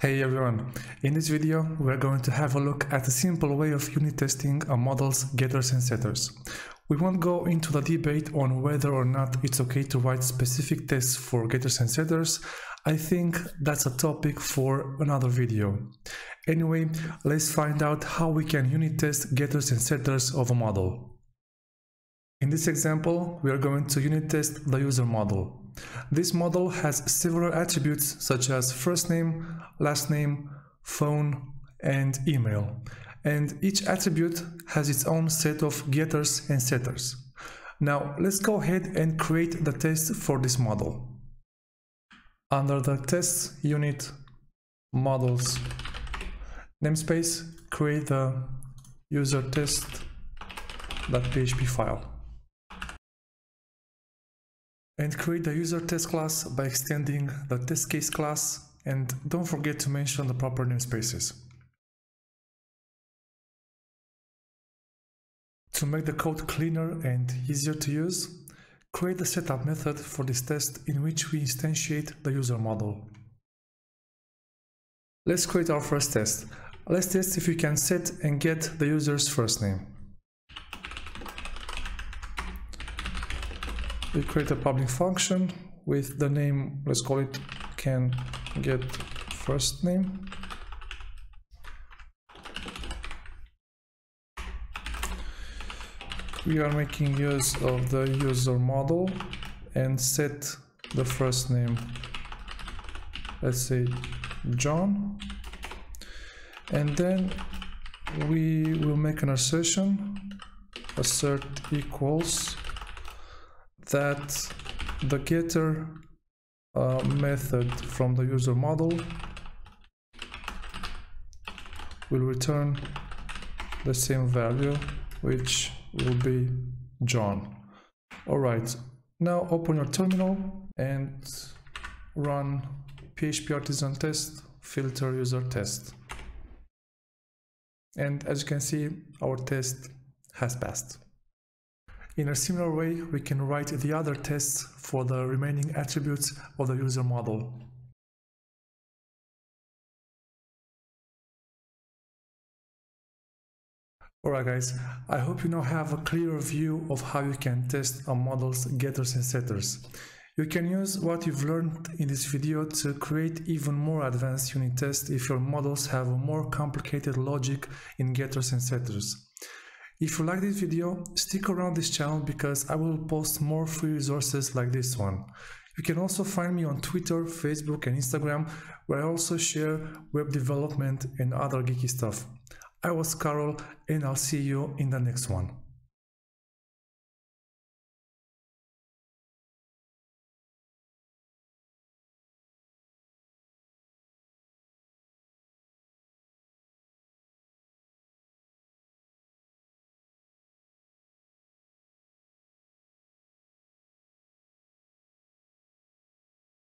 Hey everyone, in this video we're going to have a look at a simple way of unit testing a model's getters and setters. We won't go into the debate on whether or not it's okay to write specific tests for getters and setters. I think that's a topic for another video. Anyway, let's find out how we can unit test getters and setters of a model. In this example, we are going to unit test the user model. This model has several attributes such as first name, last name, phone, and email, and each attribute has its own set of getters and setters. Now let's go ahead and create the test for this model. Under the tests unit models namespace, create the UserTest.php file. And create the user test class by extending the test case class, and don't forget to mention the proper namespaces. To make the code cleaner and easier to use, create a setup method for this test in which we instantiate the user model. Let's create our first test. Let's test if we can set and get the user's first name. We create a public function with the name, let's call it can get first name. We are making use of the user model and set the first name, let's say John, and then we will make an assertion, assert equals, that the getter method from the user model will return the same value, which will be John. Alright, now open your terminal and run php-artisan-test filter user test. And as you can see, our test has passed. In a similar way, we can write the other tests for the remaining attributes of the user model. Alright guys, I hope you now have a clearer view of how you can test a model's getters and setters. You can use what you've learned in this video to create even more advanced unit tests if your models have a more complicated logic in getters and setters. If you like this video, stick around this channel because I will post more free resources like this one. You can also find me on Twitter, Facebook and Instagram, where I also share web development and other geeky stuff. I was Carol, and I'll see you in the next one.